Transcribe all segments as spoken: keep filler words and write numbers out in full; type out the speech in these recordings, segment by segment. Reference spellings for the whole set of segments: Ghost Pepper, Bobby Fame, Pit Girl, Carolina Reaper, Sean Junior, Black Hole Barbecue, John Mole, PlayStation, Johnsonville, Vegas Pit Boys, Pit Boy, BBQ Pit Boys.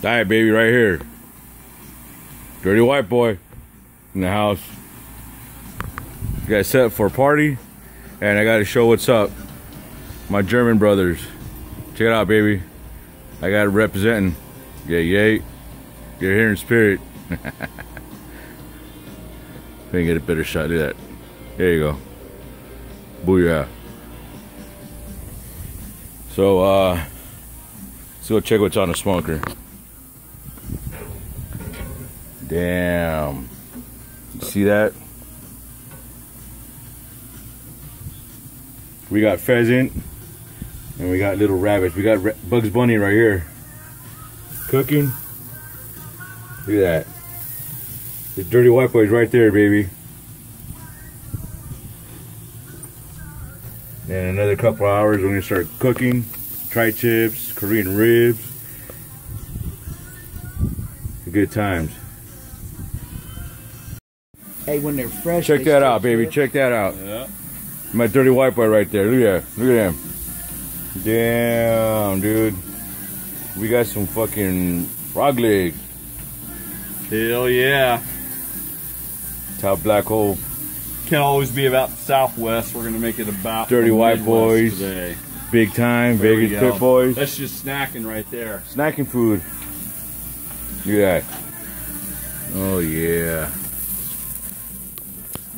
Die, baby, right here. Dirty white boy in the house. Got set up for a party, and I got to show what's up. My German brothers. Check it out, baby. I got it representing. Yeah, yay. You're here in spirit. If I can get a better shot, do that. There you go. Booyah. So, uh, let's go check what's on the smoker. Damn. You see that? We got pheasant, and we got little rabbits. We got Bugs Bunny right here. Cooking. Look at that. The dirty white boy's right there, baby. In another couple of hours, we're gonna start cooking. Tri-tips, Korean ribs. Good times. Hey, when they're fresh. Check that out, baby. Check that out. Yeah. My dirty white boy right there. Look at that. Look at him. Damn, dude. We got some fucking frog legs. Hell yeah. That's how Black Hole. Can always be about the Southwest. We're gonna make it about dirty white boys today. Big time, there Vegas Pit Boys. That's just snacking right there. Snacking food. Look at that. Oh yeah.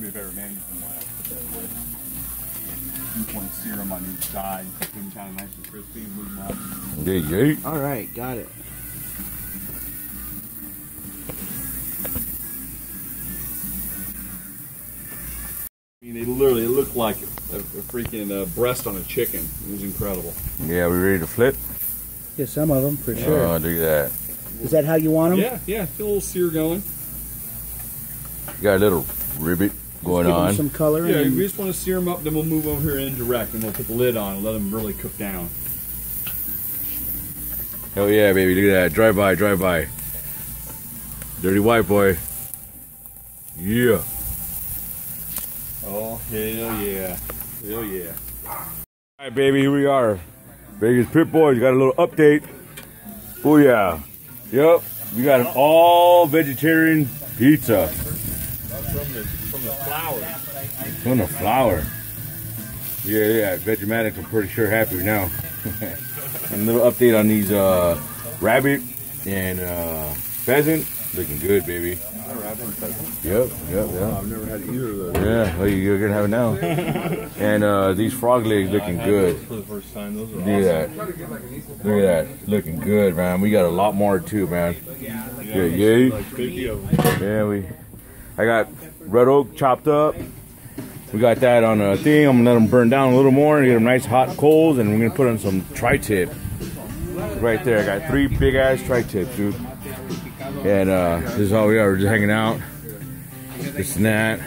Be a better management way. You point serum on each side, keep them kind of nice and crispy, and move them up. Yeah, yeah. All right, got it. They literally look like a, a freaking uh, breast on a chicken. It was incredible. Yeah, we ready to flip? Yeah, some of them for yeah. sure. Oh, look at that. Is that how you want them? Yeah, yeah. Feel a little sear going. You got a little ribbit going give on. Them some color. Yeah, and we just want to sear them up. Then we'll move over here indirect, and we'll put the lid on and let them really cook down. Hell yeah, baby! Look at that. Drive by, drive by. Dirty white boy. Yeah. Oh, hell yeah. Hell yeah. Alright, baby, here we are. Vegas Pit Boys got a little update. Booyah. Yep, we got an all-vegetarian pizza. From the, from the flour. From the flour. Yeah, yeah, Vegematics are pretty sure happy now. A little update on these uh, rabbit and uh, pheasant. Looking good, baby. Yep, yep, yeah. I've never had either of those. Yeah, well, you're gonna have it now. And uh, these frog legs looking good. For the first time, those are awesome. Look at that. Look at that. Looking good, man. We got a lot more too, man. Yeah, yeah. Yeah, we. I got red oak chopped up. We got that on a thing. I'm gonna let them burn down a little more and get them nice hot coals, and we're gonna put on some tri-tip. Right there, I got three big ass tri-tips, dude. And uh, this is all we are. We're just hanging out. This and that.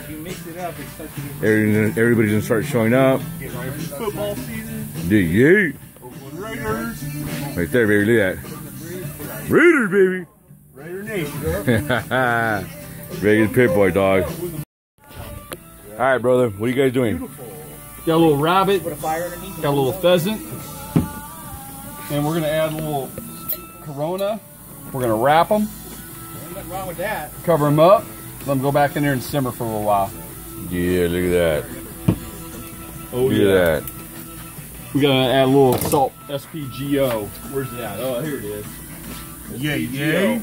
Everybody's, everybody's gonna start showing up. Football season. Dude, yeah. Right there, baby. Look at that. Raiders, baby. Raider Nation. Vegas Pit Boy, dog. All right, brother. What are you guys doing? Got a little rabbit. Got a little pheasant. And we're gonna add a little Corona. We're gonna wrap them. Nothing wrong with that. Cover them up. Let them go back in there and simmer for a little while. Yeah, look at that. Oh, look yeah. at that. We're gonna add a little salt. S P G O. Where's that? Oh, here it is. Yeah, yeah.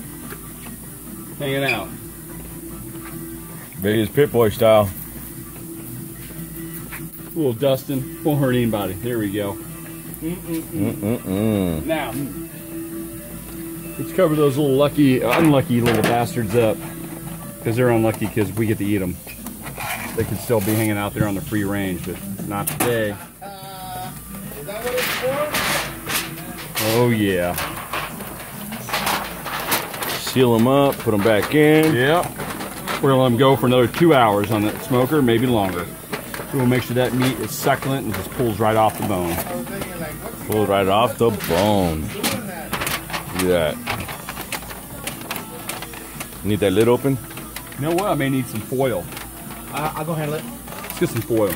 Hanging out. Vegas Pit Boy style. A little dusting. Won't hurt anybody. There we go. Mm -mm -mm. Mm -mm -mm. Now. Let's cover those little lucky, unlucky little bastards up, because they're unlucky because we get to eat them. They could still be hanging out there on the free range, but not today. Uh, is that what it's for? Oh yeah. Seal them up, put them back in. Yep. We're gonna let them go for another two hours on that smoker, maybe longer. We'll make sure that meat is succulent and just pulls right off the bone. Pulls right off the bone. Look at that. Need that lid open? You know what? I may need some foil. Uh, I'll go handle it. Let's get some foil.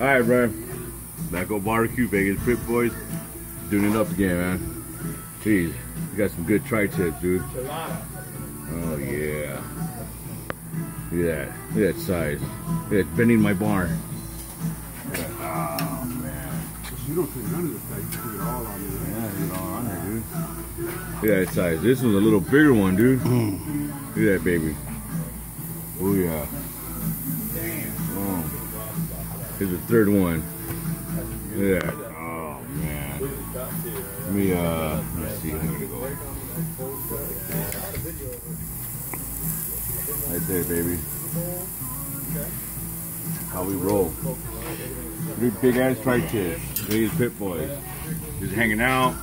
All right, bro. Black Hole Barbecue, Vegas Pit Boys. Doing it up again, man. Jeez, you got some good tri-tips, dude. Oh yeah. Look at that. Look at that size. Look at that, bending my barn. Oh man. You don't put none of this thing. You put it all on there. Yeah, it's all on there, dude. Look at that size. This one's a little bigger one, dude. Look at that baby. Oh yeah. Damn. Oh. Here's the third one. Look at that. Oh man. Let me uh let's see. Right there, baby. How we roll. Three big ass tri-tips. Vegas Pit Boys. Just hanging out.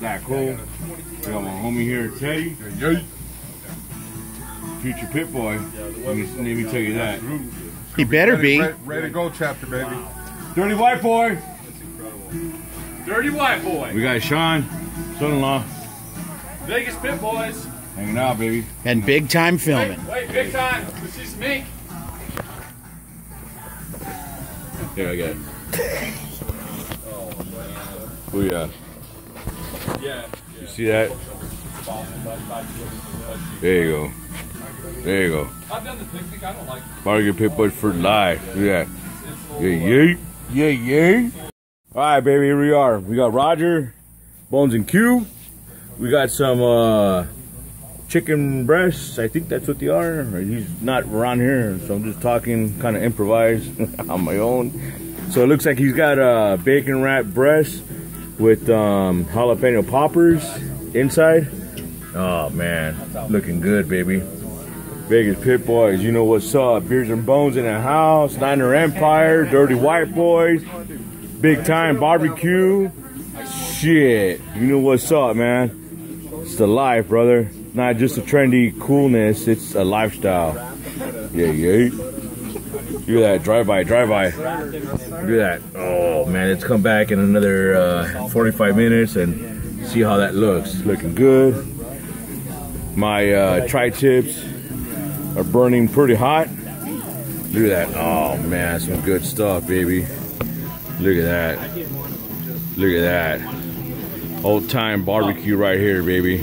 Black Hole. We got my homie here, Teddy. Future Pit Boy. Let me, let me tell you that. He better be. Ready, ready to go chapter, baby. Wow. Dirty white boy. That's incredible. Dirty white boy. We got Sean, son-in-law. Vegas Pit Boys. Hanging out, baby. And big time filming. Wait, wait, big time. This is Mink. Here, I got it. Oh, man. Oh, yeah. Yeah, yeah. You see that? There you go. There you go. I've done the picnic. I don't like it. Barbecue Pit Boys for life. Look at that. Yeah, yeah. Yeah, yeah. All right, baby. Here we are. We got Roger, Bones, and Q. We got some uh, chicken breasts. I think that's what they are. He's not around here, so I'm just talking, kind of improvised on my own. So it looks like he's got uh, bacon wrap breasts with um, jalapeno poppers inside. Oh, man. Looking good, baby. Vegas Pit Boys, you know what's up. Beers and Bones in the house, Diner Empire, Dirty White Boys, Big Time Barbecue. Shit, you know what's up, man. It's the life, brother. Not just a trendy coolness, it's a lifestyle. Yeah, yeah. Look at that, drive-by, drive-by. Look at that. Oh, man, let's come back in another uh, forty-five minutes and see how that looks. Looking good. My uh, tri-tips are burning pretty hot. Look at that. Oh man, some good stuff, baby. Look at that. Look at that. Old time barbecue right here, baby.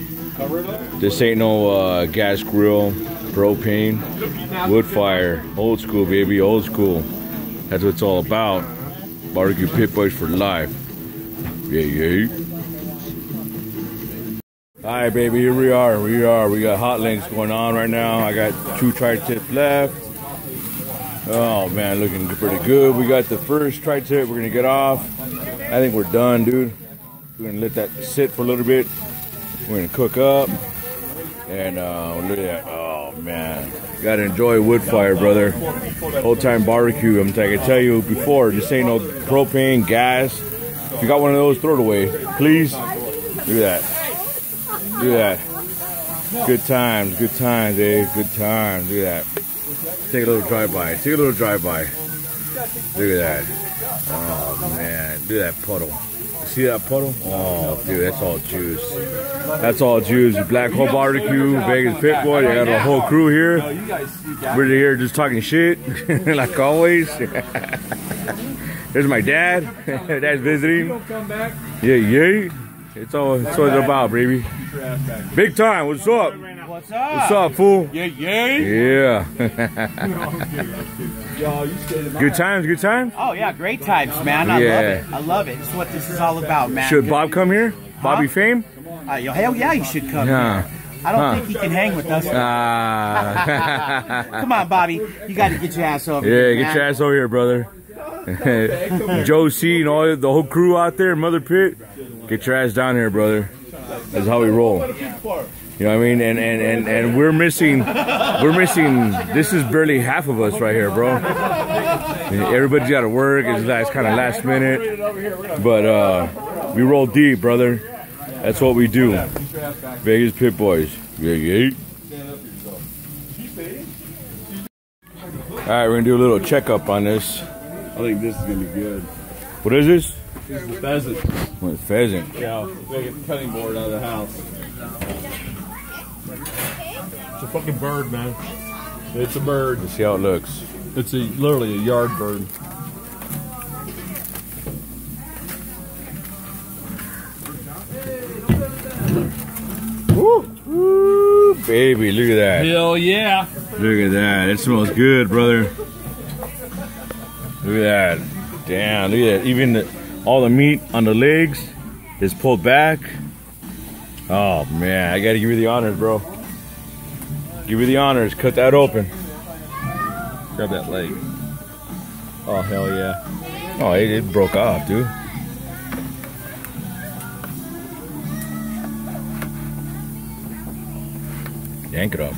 This ain't no uh, gas grill, propane, wood fire. Old school, baby, old school. That's what it's all about. Barbecue Pit Boys for life. Yeah, yeah. Alright, baby, here we are, we are, we got hot links going on right now. I got two tri-tips left. Oh man, looking pretty good. We got the first tri-tip, we're gonna get off. I think we're done, dude. We're gonna let that sit for a little bit. We're gonna cook up. And uh, look at that, oh man. Gotta enjoy wood fire, brother. Old time barbecue, I'm like I tell you before, just ain't no propane, gas. If you got one of those, throw it away, please. Look at that. Look at that. Good times, good times, eh? Good times. Look at that. Take a little drive-by. Take a little drive-by. Look at that. Oh, man. Look at that puddle. See that puddle? Oh, dude, that's all juice. That's all juice. Black Hole Barbecue, Vegas Pit Boy. They got a whole crew here. We're here just talking shit, like always. There's my dad. Dad's visiting. Yeah, yeah. It's all it's all about, baby. Big time, what's up? What's up? What's up, fool? Yeah, yeah. Yeah. Good times, good times? Oh, yeah, great times, man. I yeah. love it. I love it. It's what this is all about, man. Should Bob come here? Huh? Bobby Fame? Uh, hell yeah, he should come yeah. here. I don't huh. think he can hang with us. Uh. Come on, Bobby. You got to get your ass over yeah, here. Yeah, get your ass over here, brother. Joe C and all the whole crew out there, Mother Pit. Get your ass down here, brother. That's how we roll. You know what I mean? And and, and and we're missing, we're missing, this is barely half of us right here, bro. Everybody's got to work. It's, it's kind of last minute. But uh, we roll deep, brother. That's what we do. Vegas Pit Boys. Yeah, yeah. All right, we're going to do a little checkup on this. I think this is going to be good. What is this? This is the pheasant. What, pheasant? Yeah, they get the cutting board out of the house. It's a fucking bird, man. It's a bird. Let's see how it looks. It's a, literally a yard bird. baby, look at that. Hell yeah. Look at that. It smells good, brother. Look at that. Damn, look at that. Even the, all the meat on the legs is pulled back. Oh, man. I got to give you the honors, bro. Give you the honors. Cut that open. Grab that leg. Oh, hell yeah. Oh, it, it broke off, dude. Yank it off.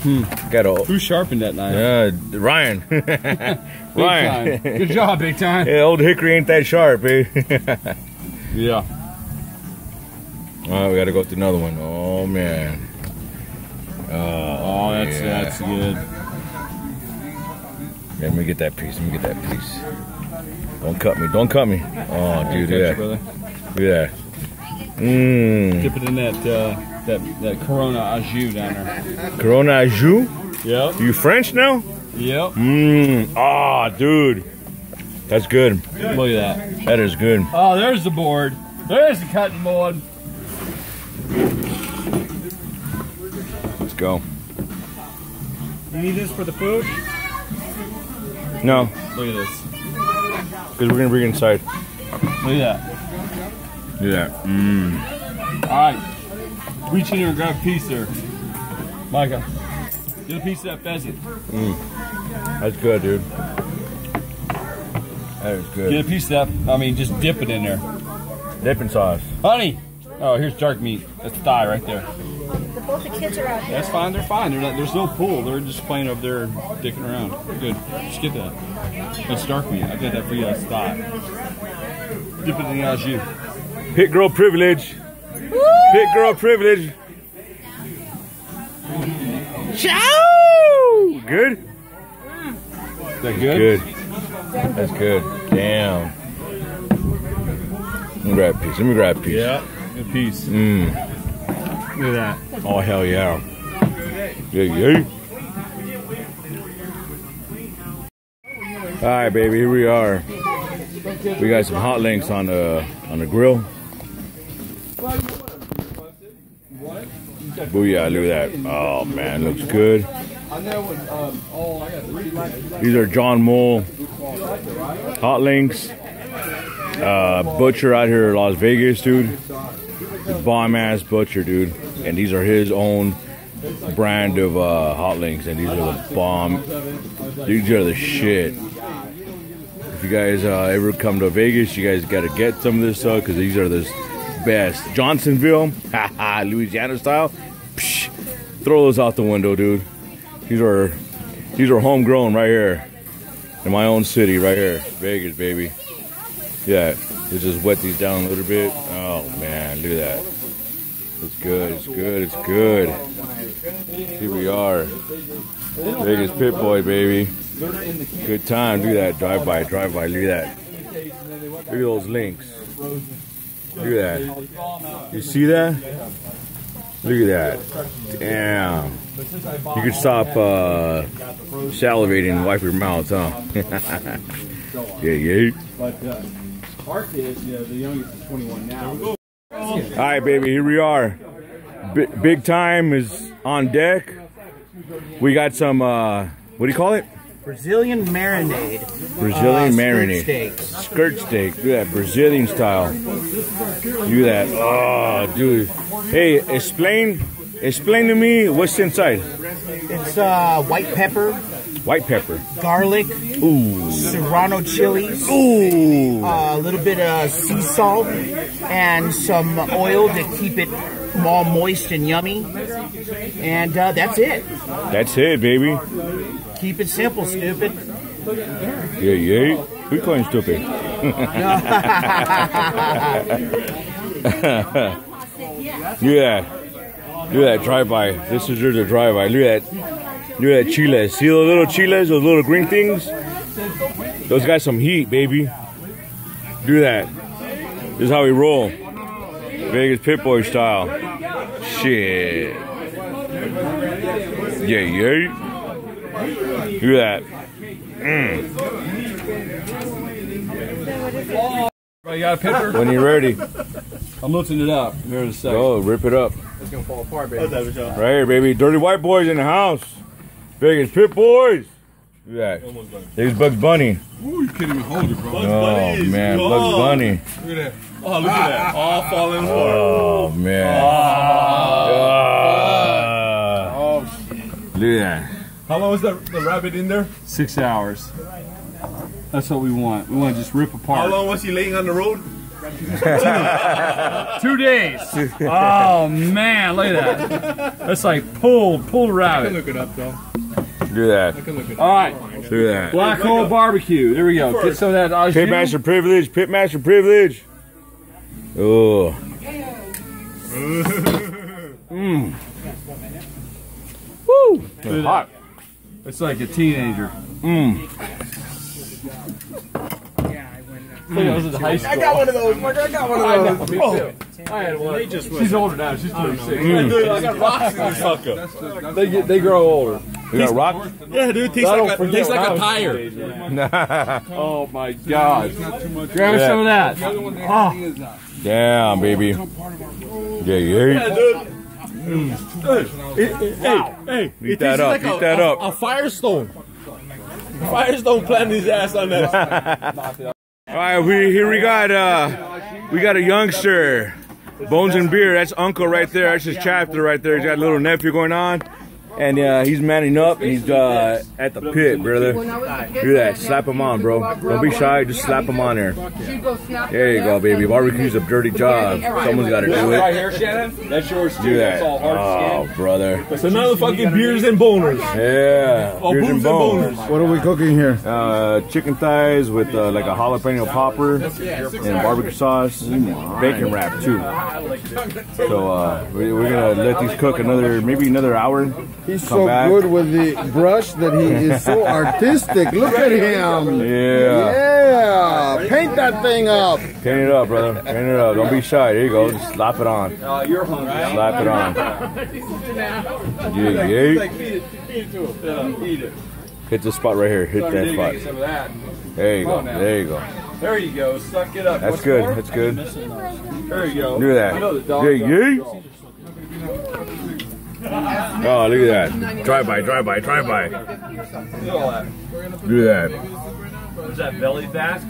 Hmm. Got a, who sharpened that knife? Uh, Ryan. Ryan. Time. Good job, big time. Yeah, old hickory ain't that sharp, eh? Yeah. All right, we got to go through another one. Oh, man. Uh, oh, that's, yeah. That's good. Let me get that piece. Let me get that piece. Don't cut me. Don't cut me. Oh, dude, do that. Look at that. Mmm. Dip it in that, uh, that, that Corona au jus down there. Corona au jus? Yep. You French now? Yep. Mmm. Ah, oh, dude. That's good. Look at that. That is good. Oh, there's the board. There's the cutting board. Let's go. You need this for the food? No. Look at this. Because we're going to bring it inside. Look at that. Look at that. Mmm. Alright. Reach in here and grab a piece there. Micah. Get a piece of that pheasant. Mmm. That's good, dude. That is good. Get a piece of that. I mean, just dip it in there. Dipping sauce. Honey! Oh, here's dark meat. That's thigh right there. The, both the kids are out here. That's fine. They're fine. They're not, there's no pool. They're just playing over there, dicking around. Good. Just get that. That's dark meat. I got that for you. That's thigh. Dip it in the au jus. Pit girl privilege. Woo! Pit girl privilege. Ciao! Good? Is that good? Good. That's good. Damn. Let me grab a piece. Let me grab a piece. Yeah, a piece. Mmm. Look at that. Oh, hell yeah. Yeah, yeah. All right, baby, here we are. We got some hot links on the, on the grill. Booyah, look at that. Oh, man, looks good. These are John Mole hot links. Uh, butcher out here in Las Vegas, dude. Bomb-ass butcher, dude. And these are his own brand of uh, hot links. And these are the bomb. These are the shit. If you guys uh, ever come to Vegas, you guys got to get some of this stuff because these are the best. Johnsonville, haha, Louisiana style. Psh, throw those out the window, dude. These are these are homegrown right here in my own city, right here, Vegas, baby. Yeah, let's just wet these down a little bit. Oh man, look at that. It's good, it's good, it's good. Here we are, Vegas Pit Boy, baby. Good time. Look at that drive by, drive by. Look at that. Look at those links. Look at that. You see that? Look at that. Damn. You could stop uh, salivating and wipe your mouth, huh? Yeah, yeah. But our kids, the youngest is twenty-one now. All right, baby. Here we are. B big time is on deck. We got some. Uh, what do you call it? Brazilian marinade. Brazilian uh, marinade. Steak. Skirt steak. Look at that. Brazilian style. Look at that. Oh, dude. Hey, explain explain to me what's inside. It's uh, white pepper. White pepper. Garlic. Ooh. Serrano chilies. Ooh. Uh, a little bit of sea salt. And some oil to keep it all moist and yummy. And uh, that's it. That's it, baby. Keep it simple, stupid. Yeah, yeah. We call him stupid. Yeah. Look at that drive-by. This is your drive-by. Look at that. Look at that chiles. See those little chiles, those little green things? Those got some heat, baby. Do that. This is how we roll. Vegas Pit Boy style. Shit. Yeah, yeah. Look at that. Mm. When you're ready. I'm loosening it up here in a second. Oh, rip it up. It's gonna fall apart, baby. Right here, baby. Dirty white boys in the house. Vegas Pit Boys. Look at that. There's Bugs Bunny. Ooh, you can't even hold it, bro. Bugs oh, man. Whoa. Bugs Bunny. Look at that. Oh, look ah, at that. All ah, falling apart. Oh, man. Ah. Oh, shit. Look at that. How long was the, the rabbit in there? Six hours. That's what we want. We want to just rip apart. How long was he laying on the road? Two days. Oh man, look at that. That's like pulled, pulled rabbit. I can look it up though. Do that. I can look it up. All right. Do that. Black Hole Barbecue. There we go. First. Get some of that. Ajou. Pit master privilege. Pit master privilege. Oh. Mmm. Woo. It's hot. It's like a teenager. Mmm. Mm. I got one of those, Mark. I got one of those. I, oh. I had one. They just She's older now. She's twenty-six. Mm. Dude, I got rocks in this sucker. They get, they grow older. You got rocks? Yeah, dude. Tastes like a, tastes like a tire. Nah. Oh my God. Grab yeah. some of that. Oh. Damn, baby. Yeah, yeah. Dude. Mm. Hey, hey, hey. Eat that up. Like Eat that up. A, a firestone. Firestone planting his ass on that. All right, we here we got uh, we got a youngster, Bones and Beer. That's uncle right there. That's his chapter right there. He's got a little nephew going on, and uh, he's manning up. And he's uh, at the pit, brother. Do that. Slap him on, bro. Don't be shy. Just slap him on there. There you go, baby. Barbecue's a dirty job. Someone's got to do it. Right here, Shannon. That's yours too. That's all hard. Oh, brother. So now the fucking beers and boners. Yeah. Oh, beers and boners. What are we cooking here? Uh, chicken thighs with uh, like a jalapeno popper and barbecue sauce, bacon wrap too. So uh, we, we're gonna let these cook another, maybe another hour. He's Come so back. good with the brush that he is so artistic. Look at him. Yeah. Yeah. Paint that thing up. Paint it up, brother. Paint it up. Don't be shy. There you go. Just slap it on. Oh, uh, you're hungry. Slap it on. Yeah, yeah. Feed it. Hit this spot right here. Hit that spot. There you go. There you go. There you go. Suck it up. That's good. That's good. There you go. Do that. Yeah, yeah. Oh, look at that. Drive by, drive by, drive by. Do that. Is that belly fat?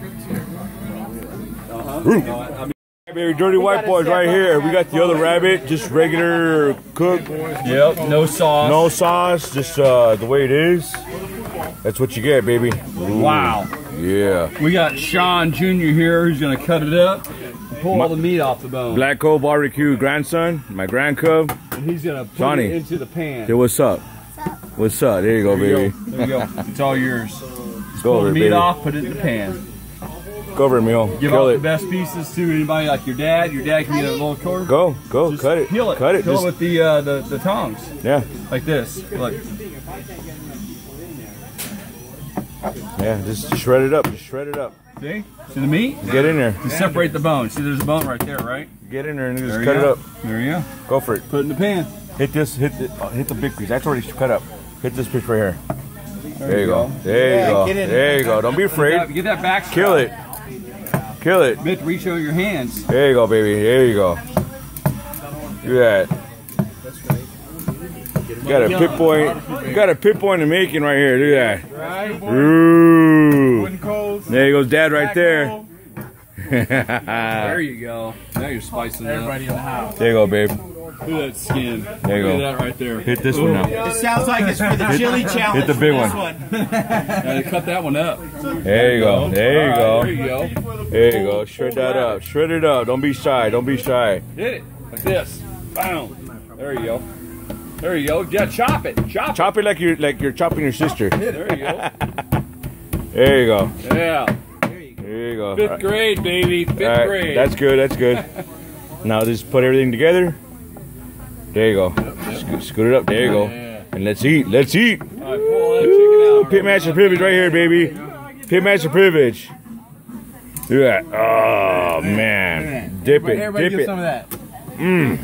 Uh-huh. Baby, dirty white boys right here. We got the other rabbit, just regular cook. Yep, no sauce. No sauce, just uh, the way it is. That's what you get, baby. Ooh. Wow. Yeah. We got Sean Junior here who's going to cut it up. Pull all the meat off the bone. Black Hole Barbecue grandson, my grandcub. And he's gonna put Johnny. it into the pan. Hey, what's up? What's up? What's up? There you go, there baby. You go. There you go. It's all yours. Just pull the meat baby. off, put it in the pan. Go over it, Mio. Give all the best pieces to anybody like your dad. Your dad can get a little quarter. Go, go, Just cut it. Peel it. Cut it. Peel Just... it with the, uh, the the tongs. Yeah. Like this. Look. Yeah, just shred it up. Just shred it up. See? See the meat? Get in there. You separate the bone. See, there's a bone right there, right? Get in there and just there cut it up. There you go. Go for it. Put it in the pan. Hit this, hit the, oh, hit the big piece. That's already cut up. Hit this piece right here. There, there you go. go. There yeah, you go. Get in there you go. Don't be afraid. Get that back. Kill it. Kill it. Mitt, reach out your hands. There you go, baby. There you go. Do that. You got a pit boy. You got a pit boy in the making right here. Do that. Right, Ooh. There goes Dad right there. There you go. Now you're spicing it up. In the house. There you go, babe. Look at that skin. There you go. Look at that right there. Hit this Ooh. one now. It sounds like it's for the hit, chili challenge. Hit the big one. one. Yeah, cut that one up. There you go. There you go. There you go. Right, there you go. There you go. Shred that up. Shred it up. Don't be shy. Don't be shy. Hit it. Like this. Boom. There you go. There you go. Yeah, chop it. Chop it. Chop it like you're like you're chopping your sister. There you go. There you go. Yeah. There you go. There you go. Fifth right. grade, baby. Fifth right. grade. That's good. That's good. Now just put everything together. There you go. Yep, yep. Sco scoot it up. There you go. Yeah. And let's eat. Let's eat. All right, pull that chicken out. Pit master privilege right here, baby. Pit master privilege. Do that. Oh man. Dip it. Everybody Dip get it. some of that. Mmm.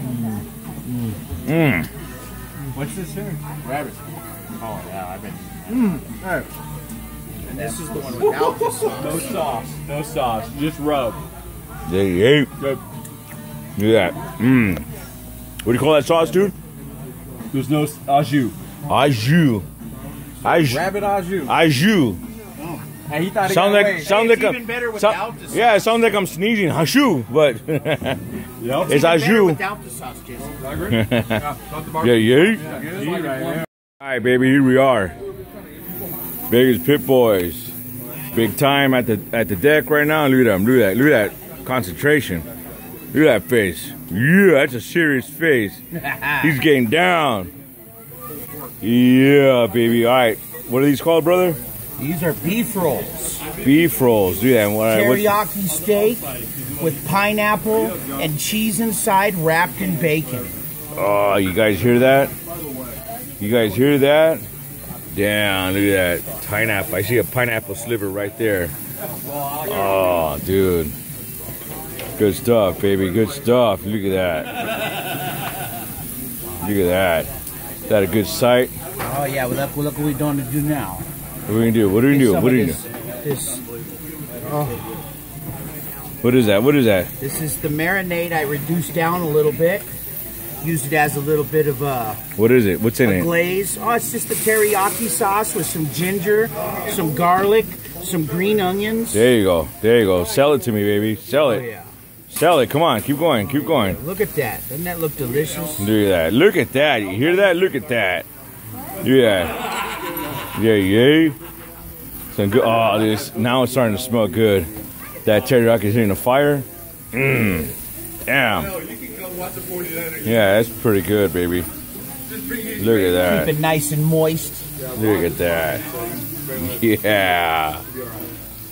Mmm. What's this here? Rabbit. Oh, yeah, I bet. Mmm. Alright. And this is the one without the sauce. No sauce. No sauce. Just rub. There you go. Look at that. Mmm. What do you call that sauce, dude? There's no au jus. Au jus. Au jus. Rabbit au jus. Au jus. Oh. Hey, he thought it sound like, away. Sound hey, it's like even a, better without so, the sauce. Yeah, it sounds like I'm sneezing. Au jus, but yep. It's, it's au jus. Without the sauce, Jason. I agree. Yeah, yeah. yeah. yeah like right, yeah. All right, baby, here we are. Vegas Pit Boys. Big time at the at the deck right now. Look at them. Look at that. Look at that concentration. Look at that face. Yeah, that's a serious face. He's getting down. Yeah, baby. All right. What are these called, brother? These are beef rolls. Beef rolls. Yeah. Teriyaki steak with pineapple and cheese inside, wrapped in bacon. Oh, you guys hear that? You guys hear that? Damn, look at that pineapple. I see a pineapple sliver right there. Oh, dude. Good stuff, baby. Good stuff. Look at that. Look at that. Is that a good sight? Oh, yeah. Well, look, look what we're going to do now. What are we going to do? What are we going to do? What are we going to do? This, oh. What is that? What is that? This is the marinade I reduced down a little bit. Used it as a little bit of a... What is it? What's in it? Glaze. Oh, it's just a teriyaki sauce with some ginger, some garlic, some green onions. There you go. There you go. Sell it to me, baby. Sell it. Oh, yeah. Sell it. Come on. Keep going. Keep going. Look at that. Doesn't that look delicious? Look at that. Look at that. You hear that? Look at that. Yeah. Yeah, yeah. Some good... Oh, this... Now it's starting to smell good. That teriyaki is hitting the fire. Mmm. Damn. Yeah, that's pretty good, baby. Look at that. Keep it nice and moist. Look at that. Yeah.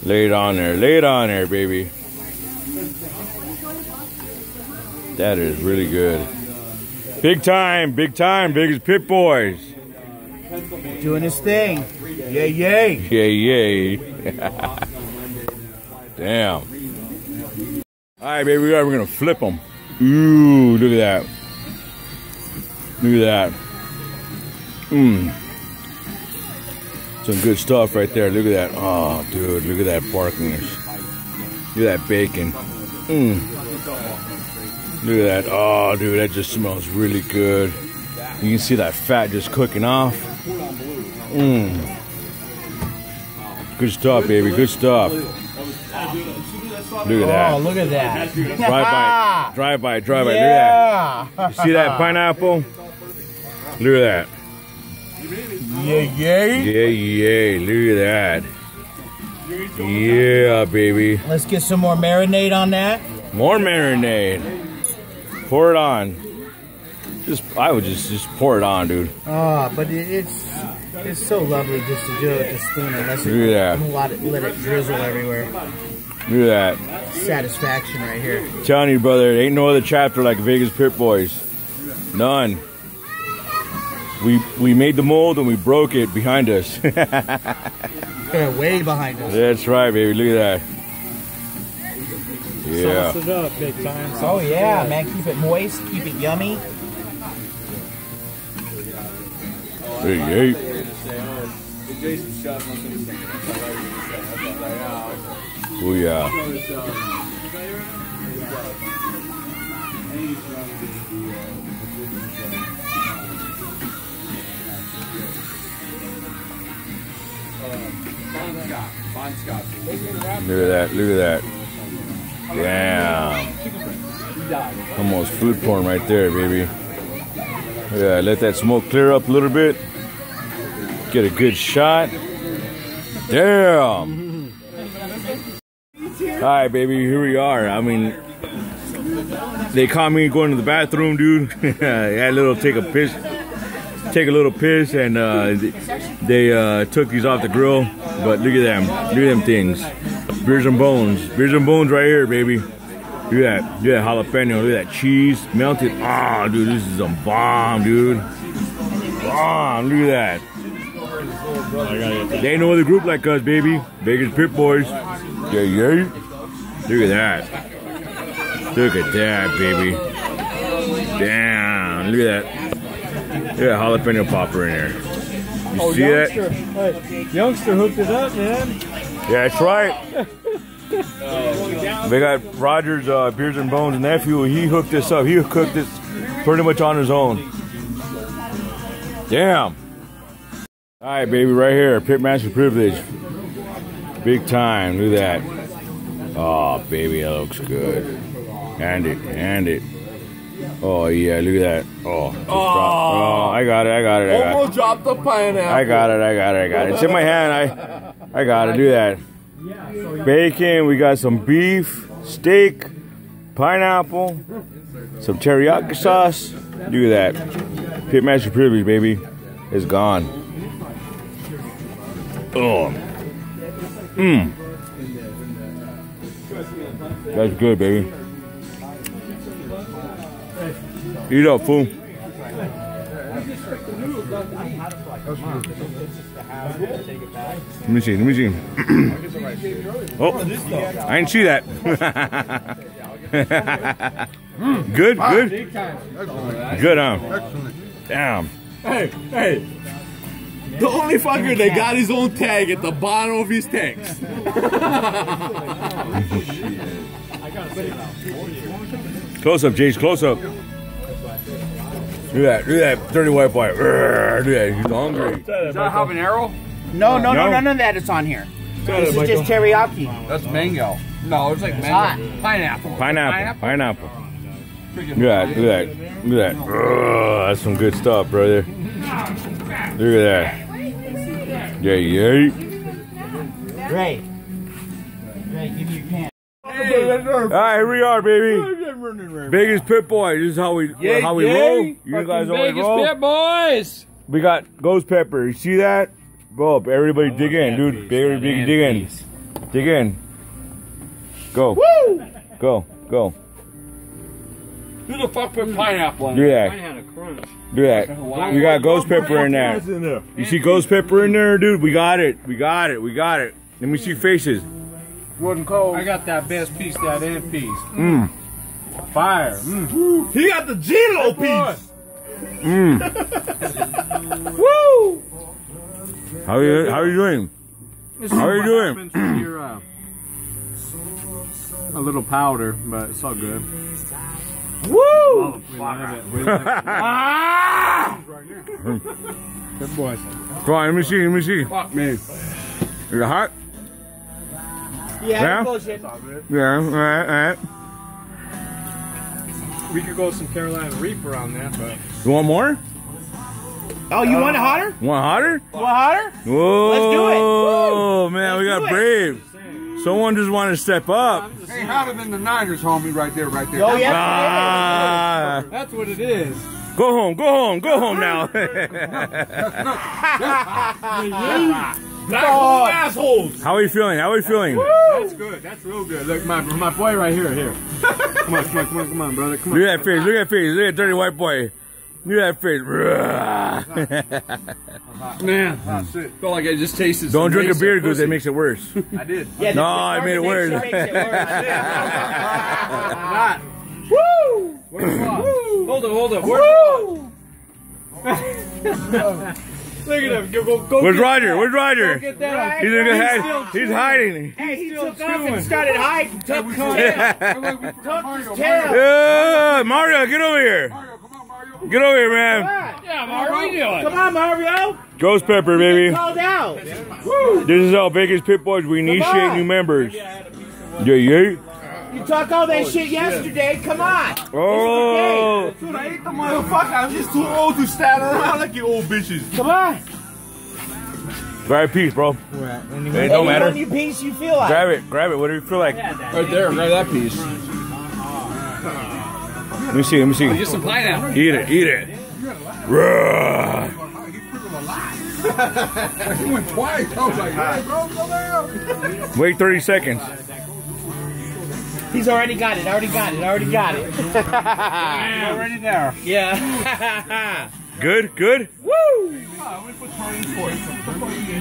Lay it on there. Lay it on there, baby. That is really good. Big time. Big time. Biggest Pit Boys. Doing his thing. Yay, yay. Yay, yay. Damn. All right, baby. We're going to flip them. Ooh, look at that. Look at that. Mmm. Some good stuff right there. Look at that. Oh, dude, look at that barkiness. Look at that bacon. Mmm. Look at that. Oh, dude, that just smells really good. You can see that fat just cooking off. Mmm. Good stuff, baby. Good stuff. Look at that. Oh, look at that. Drive by, drive by, drive by. Yeah. Look at that. You see that pineapple? Look at that. Yeah, yeah. Yeah, yeah. Look at that. Yeah, baby. Let's get some more marinade on that. More marinade. Pour it on. Just, I would just, just pour it on, dude. Ah, oh, but it's... It's so lovely just to do it with the spoon, unless you let it, let it drizzle everywhere. Look at that. Satisfaction right here. I'm telling you, brother, there ain't no other chapter like Vegas Pit Boys. None. We we made the mold and we broke it behind us. Yeah, way behind us. That's right, baby. Look at that. Yeah. Sauce it up big time. Oh, yeah, man. Keep it moist. Keep it yummy. Hey, hey. Oh yeah. Look at that, look at that. Damn. Almost food porn right there, baby. Yeah, let that smoke clear up a little bit. Get a good shot. Damn. All right, baby, here we are. I mean, they caught me going to the bathroom, dude. I had a little take a piss, take a little piss, and uh, they uh, took these off the grill. But look at them, look at them things. Beers and bones, beers and bones right here, baby. Look at that, look at that jalapeno, look at that cheese melted. Ah, oh, dude, this is a bomb, dude. Bomb, look at that. They know the group like us, baby. Vegas Pit Boys. Yeah, yeah. Look at that. Look at that, baby. Damn. Look at that. Yeah, jalapeno popper in there. You oh, see youngster. That? Hey, youngster hooked it up, man. Yeah, that's right. They got Roger's uh, Beards and Bones nephew. He hooked this up. He cooked this pretty much on his own. Damn. All right, baby, right here. Pitmaster privilege. Big time. Look at that. Oh, baby, that looks good. Hand it. Hand it. Oh, yeah, look at that. Oh, oh. oh I got it, I got it, I got Almost it. dropped the pineapple. I got it, I got it, I got it. It's in my hand. I I got to do that. Bacon, we got some beef, steak, pineapple, some teriyaki sauce. Look at that. Pitmaster privilege, baby. It's gone. Oh. Mmm. That's good, baby. Eat up, fool. Let me see, let me see. Oh, I didn't see that. Good, good. Good, huh? Damn. Hey, hey. The only fucker that got his own tag at the bottom of his text. Close up, Jace, close up. Do that, do that, dirty white boy. Urgh, do that, he's hungry. Is that a habanero? No, no, no, no, none of that is on here. This is just teriyaki. That's mango. No, it's like mango. Pineapple. Pineapple, pineapple. Look at that, look at that, look at that. Urgh, that's some good stuff, brother. Look at that. Yeah, yeah. Great. Great, give me your pants. All right, here we are, baby. Vegas Pit Boys. This is how we yay, how we yay. roll. You Fucking guys always roll. Vegas Pit Boys. We got Ghost Pepper. You see that? Go up, everybody. I dig in, dude. Piece, Baby, dig, dig in, dig in. Go, Woo! go, go. Who the fuck put pineapple in there? Do that. I had a crunch. Do that. You got Ghost Pepper in there. in there. You see Ghost Pepper in there, dude? We got it. We got it. We got it. Let me see faces. Wasn't cold. I got that best piece, that end piece. Mmm. Fire. Mm. He got the Gino piece. Mmm. Woo! How are you? How are you doing? How are you doing? Your, uh, a little powder, but it's all good. Woo! Oh, we love it. We love it. Ah! Good boys. Come on, let me see. Let me see. Fuck me. Is it hot? Yeah, yeah. yeah, alright, alright. We could go with some Carolina Reaper on that, but... You want more? Oh, you uh, want it hotter? Want hotter? Want hotter? Whoa! Let's do it! Oh, man, Let's we got brave. It. Someone just wanted to step up. Hey, hotter than the Niners, homie, right there, right there. Oh, yeah. Ah. That's what it is. Go home, go home, go home now. Black hole assholes. How are you feeling? How are you feeling? That's good. That's real good. Look, my my boy right here, here. Come on, come on, come on, come on, brother. Come on. Look at that face. Look at that face. Look at that dirty white boy. Look at that face. Man, that's it. Felt like I just tasted. Don't drink a beer because it makes it worse. I did. Yeah, no, I made it worse. Makes it worse. Woo! Where's Woo! Hold up, hold up. Where's Look at him. Go, go, go Where's Roger? That. Where's Roger? Go get that. He's, he's, hide. he's hiding. Hey, he still took chewing. off and started hiding. Tuck his tail. Mario, get over here. Mario, come on, Mario. Get over here, man. Right. Yeah, Mario, what are you doing? Come on, Mario. Ghost Pepper, baby. Called out. Woo. This is how Vegas Pit Boys, we initiate new members. Yeah, yeah. You talk all that oh, shit yesterday, shit. come on! Oh! Dude, I ate the motherfucker, I'm just too old to stand around like you old bitches. Come on! Grab a piece, bro. Right. It hey, don't matter. Any piece you feel like. Grab it, grab it, whatever you feel like. Yeah, that, right there, grab that piece. Let me see, let me see. Oh, just some pineapple. Eat it, eat it. You went twice. I was like, hey, bro, go down. Wait thirty seconds. He's already got it, already got it, already got it. Already there. Yeah. Good, good. Woo! Hey,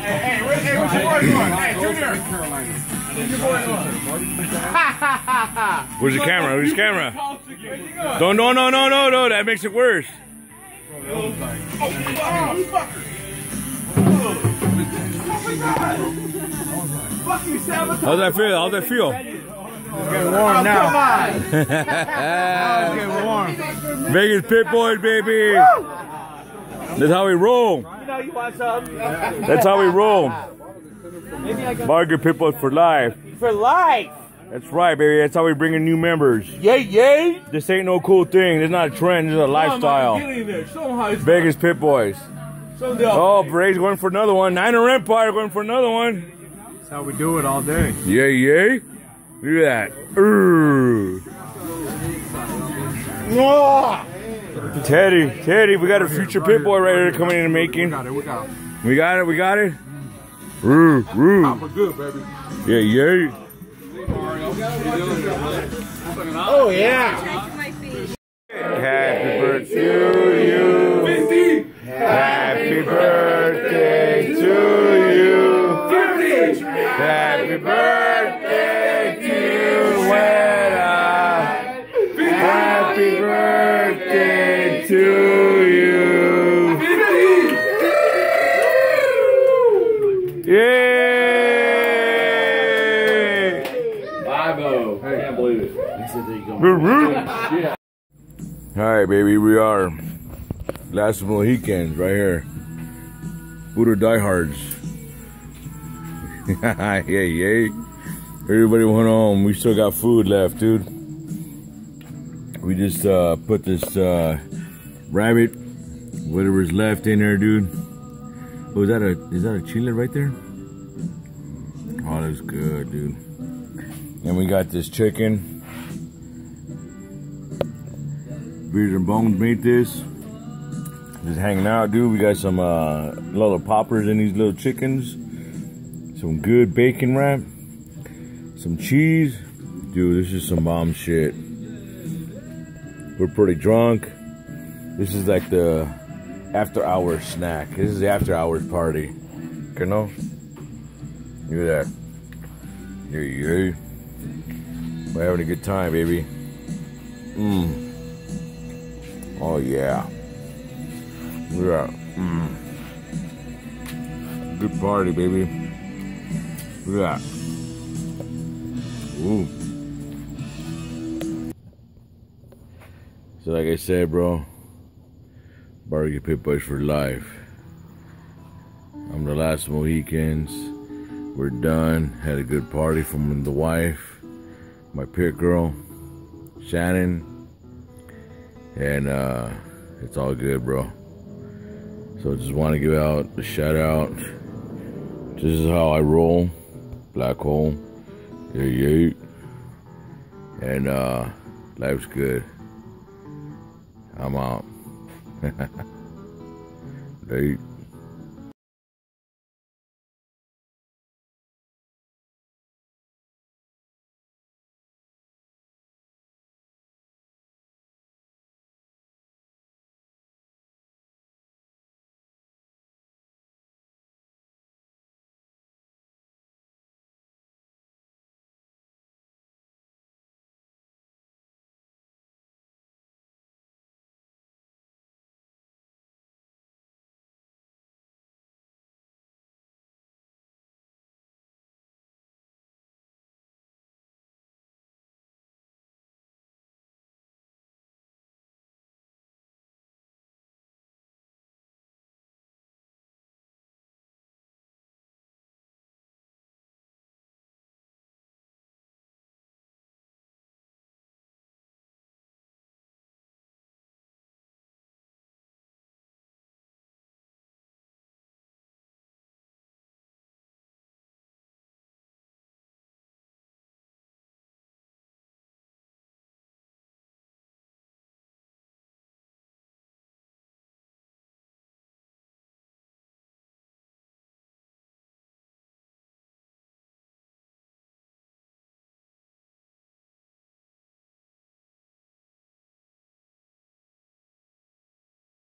hey, where's your boy going? Hey, Junior. Where's your boy going? Where's the camera? Where's the camera? Don't, no, no, no, no, no, that makes it worse. Oh, fucker. Oh, my God. Fuck you, Sabotage. How's that feel? How's that feel? It's getting warm now. Oh, it's getting warm. Vegas Pit Boys, baby. That's how we roll. That's how we roll. Barbecue Pit Boys for life. For life. That's right, baby. That's how we bring in new members. Yay, yay. This ain't no cool thing. This is not a trend. This is a lifestyle. Vegas Pit Boys. Oh, Braves going for another one. Niner Empire going for another one. That's how we do it all day. Yay, yay. Look at that. Urgh. Teddy, Teddy, we got a future Pit Boy right here coming in and making. We got it, we got it. We got it, we got it. Urgh, urgh. Good, baby. Yay, yay. Oh, yeah. Happy birthday to you. Happy birthday to you. Happy birthday to Weta. Happy birthday to you. Yeah. Alright, baby, we are Last of the Mohicans right here. Voodoo diehards. Yeah, yay. Everybody went home. We still got food left, dude. We just uh, put this uh, rabbit, whatever's left in there, dude. Oh, is that a is that a chile right there? Oh, that's good, dude. And we got this chicken. Beers and Bones made this. Just hanging out, dude. We got some uh, little poppers in these little chickens. Some good bacon wrap. Some cheese. Dude, this is some bomb shit. We're pretty drunk. This is like the after hours snack. This is the after hours party. You know? Look at that. Yeah, yeah. We're having a good time, baby. Mmm. Oh yeah, yeah, mm. Good party, baby. Look at that. Ooh. So like I said, bro, Barbecue Pit Boys for life. I'm the last Mohicans. We're done. Had a good party from the wife, my pit girl, Shannon. And uh, it's all good, bro. So just want to give out a shout out. This is how I roll. Black Hole. Yeah, yeah. And uh, life's good. I'm out. Late.